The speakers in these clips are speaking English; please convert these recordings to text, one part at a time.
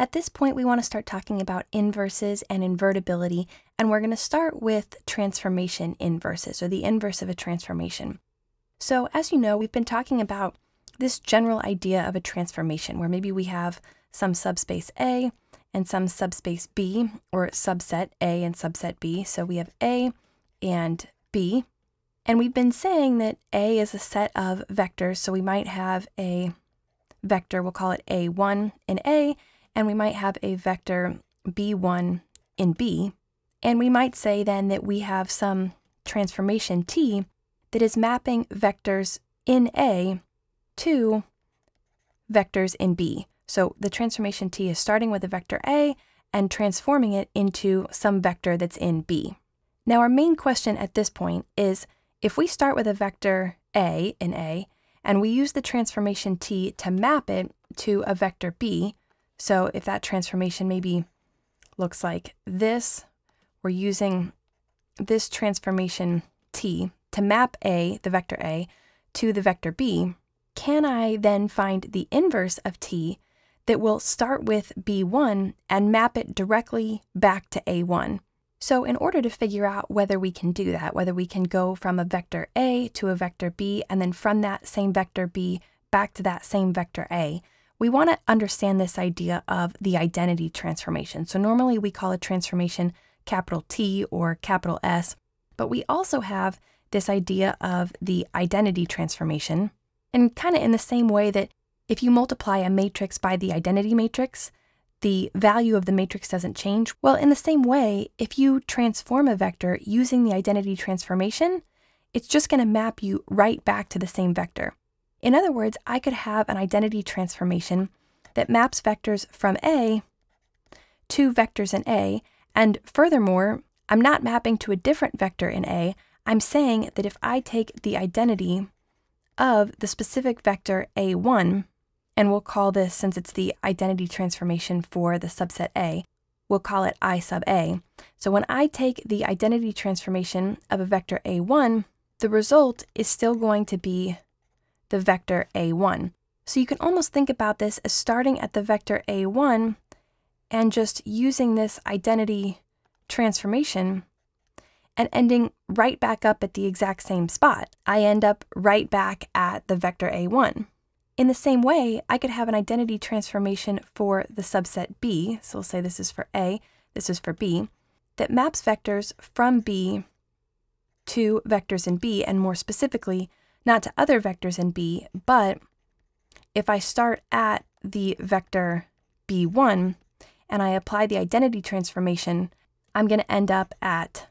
At this point, we want to start talking about inverses and invertibility, and we're going to start with transformation inverses, or the inverse of a transformation. So as you know, we've been talking about this general idea of a transformation, where maybe we have some subspace A and some subspace B, or subset A and subset B. So we have A and B, and we've been saying that A is a set of vectors, so we might have a vector, we'll call it A1 in A, and we might have a vector B1 in B, and we might say then that we have some transformation T that is mapping vectors in A to vectors in B. So the transformation T is starting with a vector A and transforming it into some vector that's in B. Now our main question at this point is, if we start with a vector A in A and we use the transformation T to map it to a vector B, so if that transformation maybe looks like this, we're using this transformation T to map A, the vector A, to the vector B, can I then find the inverse of T that will start with B1 and map it directly back to A1. So in order to figure out whether we can do that, whether we can go from a vector A to a vector B, and then from that same vector B back to that same vector A, we want to understand this idea of the identity transformation. So normally we call a transformation capital T or capital S, but we also have this idea of the identity transformation. And kind of in the same way that if you multiply a matrix by the identity matrix, the value of the matrix doesn't change. Well, in the same way, if you transform a vector using the identity transformation, it's just going to map you right back to the same vector. In other words, I could have an identity transformation that maps vectors from A to vectors in A, and furthermore, I'm not mapping to a different vector in A. I'm saying that if I take the identity of the specific vector A1, and we'll call this, since it's the identity transformation for the subset A, we'll call it I sub A. So when I take the identity transformation of a vector A1, the result is still going to be the vector A1. So you can almost think about this as starting at the vector A1 and just using this identity transformation and ending right back up at the exact same spot. I end up right back at the vector A1. In the same way, I could have an identity transformation for the subset B, so we'll say this is for A, this is for B, that maps vectors from B to vectors in B, and more specifically, not to other vectors in B, but if I start at the vector B1 and I apply the identity transformation, I'm going to end up at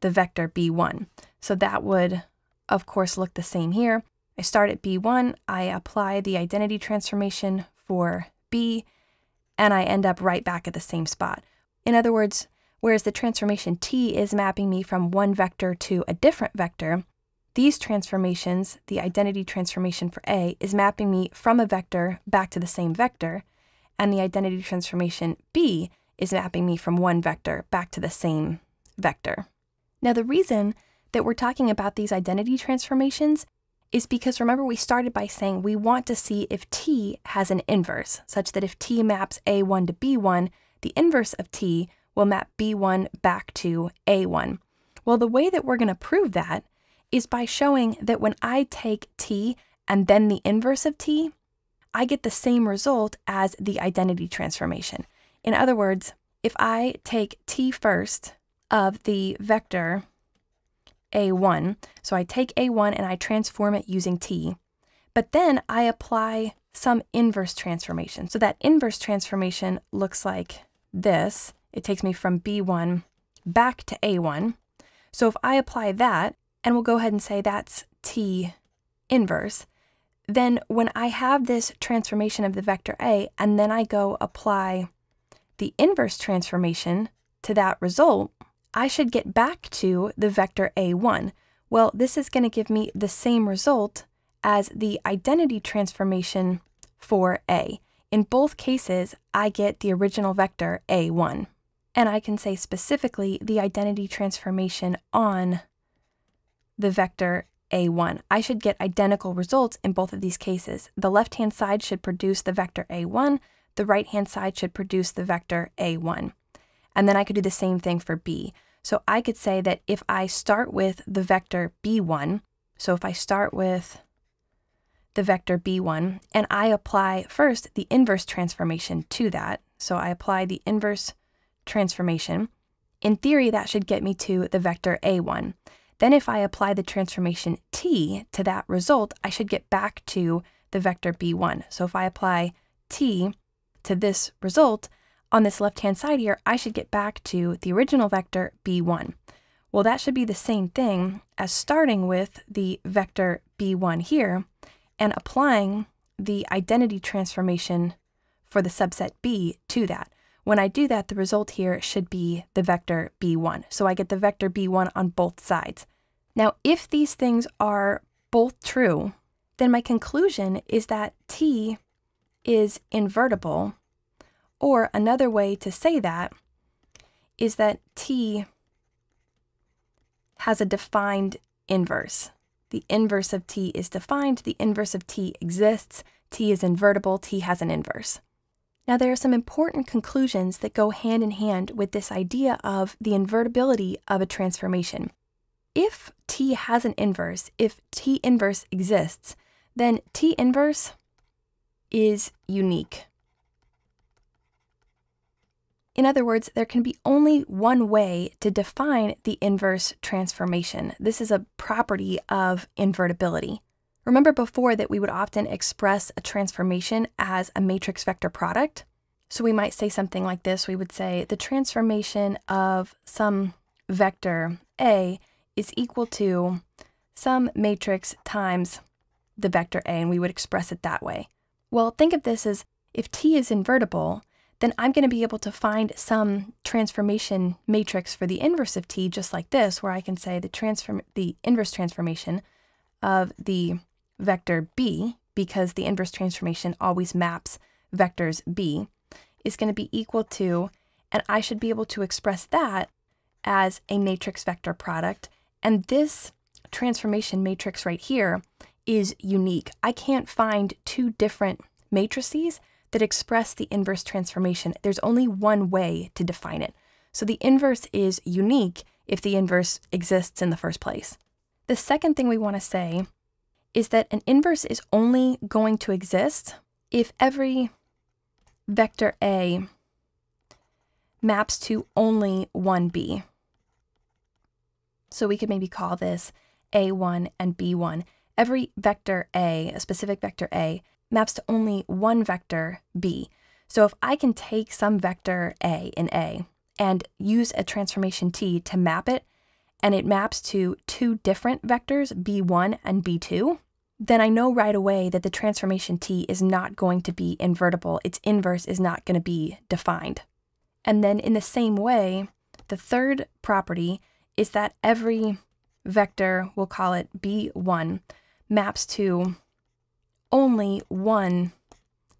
the vector B1. So that would, of course, look the same here. I start at B1, I apply the identity transformation for B, and I end up right back at the same spot. In other words, whereas the transformation T is mapping me from one vector to a different vector, these transformations, the identity transformation for A, is mapping me from a vector back to the same vector, and the identity transformation B is mapping me from one vector back to the same vector. Now, the reason that we're talking about these identity transformations is because, remember, we started by saying we want to see if T has an inverse, such that if T maps A1 to B1, the inverse of T will map B1 back to A1. Well, the way that we're going to prove that is by showing that when I take T and then the inverse of T, I get the same result as the identity transformation. In other words, if I take T first of the vector A1, so I take A1 and I transform it using T, but then I apply some inverse transformation. So that inverse transformation looks like this. It takes me from B1 back to A1. So if I apply that, and we'll go ahead and say that's T inverse, then when I have this transformation of the vector A, and then I go apply the inverse transformation to that result, I should get back to the vector A1. Well, this is going to give me the same result as the identity transformation for A. In both cases, I get the original vector A1. And I can say specifically the identity transformation on the vector A1. I should get identical results in both of these cases. The left-hand side should produce the vector A1, the right-hand side should produce the vector A1. And then I could do the same thing for B. So I could say that if I start with the vector B1, so if I start with the vector B1 and I apply first the inverse transformation to that, so I apply the inverse transformation, in theory that should get me to the vector A1. Then if I apply the transformation T to that result, I should get back to the vector B1. So if I apply T to this result, on this left-hand side here, I should get back to the original vector B1. Well, that should be the same thing as starting with the vector B1 here and applying the identity transformation for the subset B to that. When I do that, the result here should be the vector B1. So I get the vector B1 on both sides. Now, if these things are both true, then my conclusion is that T is invertible. Or another way to say that is that T has a defined inverse. The inverse of T is defined, the inverse of T exists, T is invertible, T has an inverse. Now there are some important conclusions that go hand in hand with this idea of the invertibility of a transformation. If T has an inverse, if T inverse exists, then T inverse is unique. In other words, there can be only one way to define the inverse transformation. This is a property of invertibility. Remember before that we would often express a transformation as a matrix vector product? So we might say something like this. We would say the transformation of some vector A is equal to some matrix times the vector A, and we would express it that way. Well, think of this as if T is invertible, then I'm going to be able to find some transformation matrix for the inverse of T just like this, where I can say the inverse transformation of the vector B, because the inverse transformation always maps vectors B, is going to be equal to, and I should be able to express that as a matrix vector product. And this transformation matrix right here is unique. I can't find two different matrices that express the inverse transformation. There's only one way to define it. So the inverse is unique if the inverse exists in the first place. The second thing we want to say is that an inverse is only going to exist if every vector A maps to only one B. So we could maybe call this A1 and B1. Every vector A, a specific vector A, maps to only one vector B. So if I can take some vector A in A and use a transformation T to map it, and it maps to two different vectors, B1 and B2, then I know right away that the transformation T is not going to be invertible. Its inverse is not going to be defined. And then in the same way, the third property is that every vector, we'll call it B1, maps to only one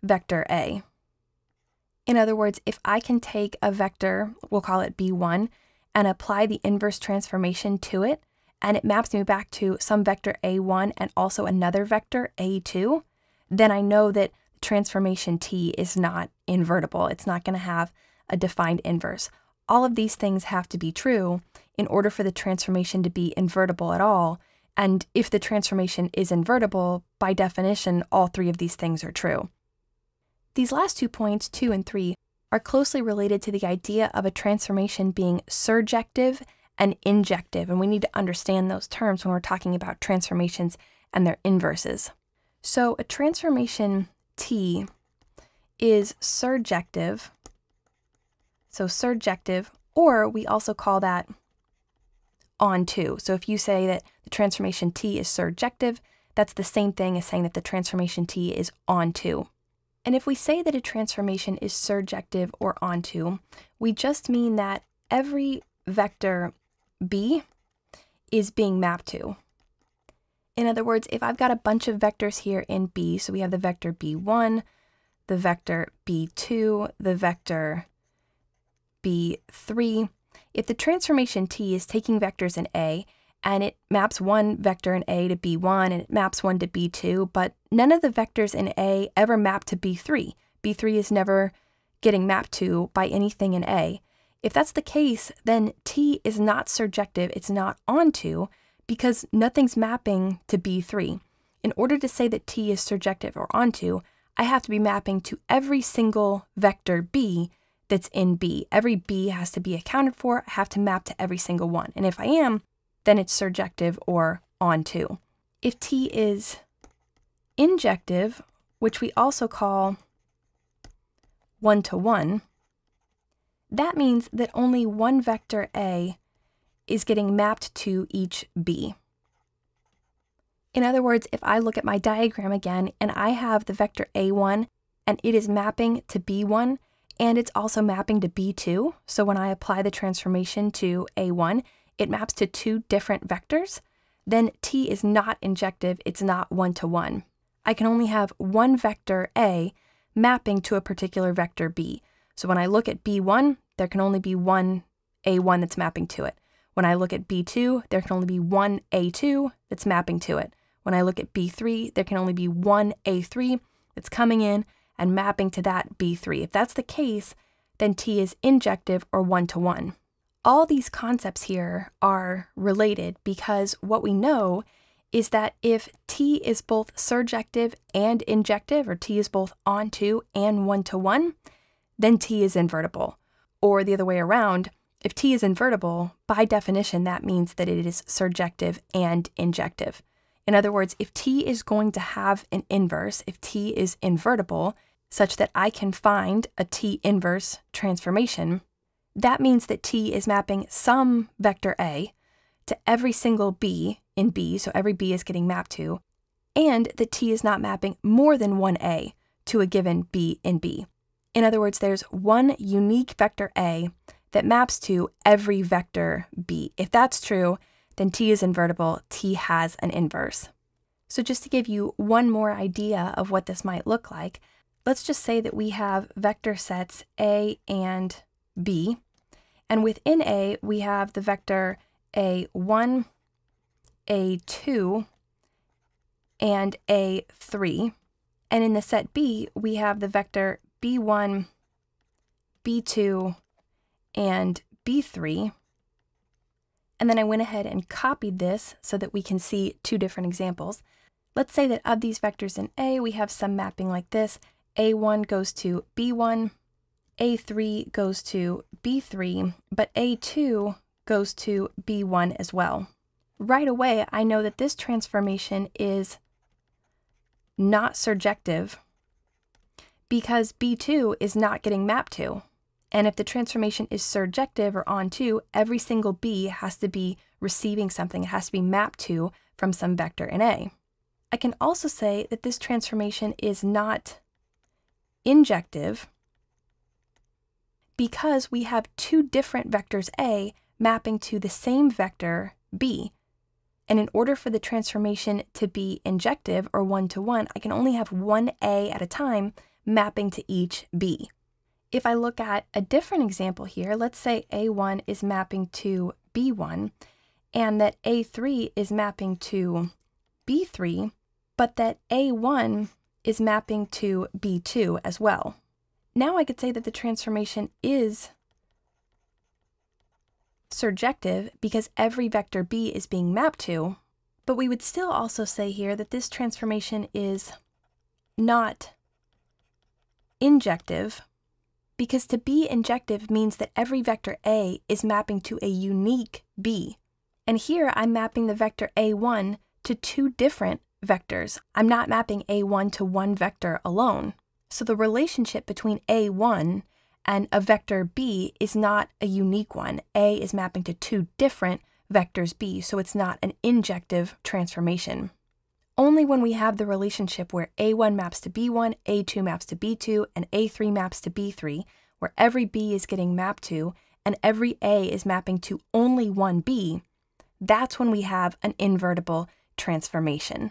vector A. In other words, if I can take a vector, we'll call it B1, and apply the inverse transformation to it, and it maps me back to some vector A1 and also another vector A2, then I know that transformation T is not invertible. It's not going to have a defined inverse. All of these things have to be true in order for the transformation to be invertible at all. And if the transformation is invertible, by definition, all three of these things are true. These last 2 points, 2 and 3, are closely related to the idea of a transformation being surjective and injective, and we need to understand those terms when we're talking about transformations and their inverses. So a transformation T is surjective, so surjective, or we also call that onto. So if you say that the transformation T is surjective, that's the same thing as saying that the transformation T is onto. And if we say that a transformation is surjective or onto, we just mean that every vector B is being mapped to. In other words, if I've got a bunch of vectors here in B, so we have the vector B1, the vector B2, the vector B3, if the transformation T is taking vectors in A, and it maps one vector in A to B1, and it maps one to B2, but none of the vectors in A ever map to B3. B3 is never getting mapped to by anything in A. If that's the case, then T is not surjective, it's not onto, because nothing's mapping to B3. In order to say that T is surjective or onto, I have to be mapping to every single vector B that's in B. Every B has to be accounted for. I have to map to every single one. And if I am, then it's surjective or onto. If T is injective, which we also call one-to-one, that means that only one vector A is getting mapped to each B. In other words, if I look at my diagram again and I have the vector A1 and it is mapping to B1 and it's also mapping to B2, so when I apply the transformation to A1, it maps to two different vectors, then T is not injective, it's not one-to-one. I can only have one vector A mapping to a particular vector B. So when I look at B1, there can only be one A1 that's mapping to it. When I look at B2, there can only be one A2 that's mapping to it. When I look at B3, there can only be one A3 that's coming in and mapping to that B3. If that's the case, then T is injective or one-to-one. All these concepts here are related because what we know is that if T is both surjective and injective, or T is both onto and one-to-one, then T is invertible. Or the other way around, if T is invertible, by definition, that means that it is surjective and injective. In other words, if T is going to have an inverse, if T is invertible, such that I can find a T inverse transformation, that means that T is mapping some vector A to every single B in B, so every B is getting mapped to, and that T is not mapping more than one A to a given B in B. In other words, there's one unique vector A that maps to every vector B. If that's true, then T is invertible, T has an inverse. So just to give you one more idea of what this might look like, let's just say that we have vector sets A and B, and within A we have the vector A1, A2, and A3, and in the set B we have the vector B1, B2, and B3, and then I went ahead and copied this so that we can see two different examples. Let's say that of these vectors in A, we have some mapping like this. A1 goes to B1, A3 goes to B3, but A2 goes to B1 as well. Right away, I know that this transformation is not surjective because B2 is not getting mapped to. And if the transformation is surjective or onto, every single B has to be receiving something. It has to be mapped to from some vector in A. I can also say that this transformation is not injective because we have two different vectors A mapping to the same vector B. And in order for the transformation to be injective or one-to-one, I can only have one A at a time mapping to each B. If I look at a different example here, let's say A1 is mapping to B1 and that A3 is mapping to B3, but that A1 is mapping to B2 as well. Now I could say that the transformation is surjective because every vector B is being mapped to, but we would still also say here that this transformation is not injective, because to be injective means that every vector A is mapping to a unique B. And here I'm mapping the vector A1 to two different vectors. I'm not mapping A1 to one vector alone. So the relationship between A1 and a vector B is not a unique one. A is mapping to two different vectors B, so it's not an injective transformation. Only when we have the relationship where A1 maps to B1, A2 maps to B2, and A3 maps to B3, where every B is getting mapped to, and every A is mapping to only one B, that's when we have an invertible transformation.